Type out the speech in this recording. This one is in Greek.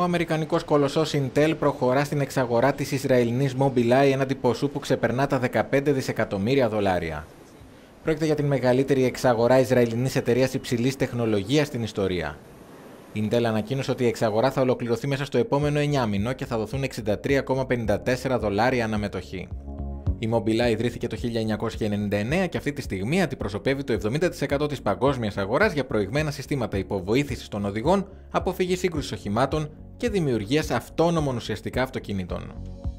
Ο αμερικανικός κολοσσός Intel προχωρά στην εξαγορά της Ισραηλινής Mobileye έναντι ποσού που ξεπερνά τα $15 δισεκατομμύρια. Πρόκειται για την μεγαλύτερη εξαγορά Ισραηλινής εταιρείας υψηλής τεχνολογίας στην ιστορία. Η Intel ανακοίνωσε ότι η εξαγορά θα ολοκληρωθεί μέσα στο επόμενο 9 μηνό και θα δοθούν $63,54 αναμετοχή. Η Mobileye ιδρύθηκε το 1999 και αυτή τη στιγμή αντιπροσωπεύει το 70% της παγκόσμιας αγοράς για προηγμένα συστήματα υποβοήθησης των οδηγών, αποφυγή σύγκρουσης οχημάτων και δημιουργίας αυτόνομων ουσιαστικά αυτοκινήτων.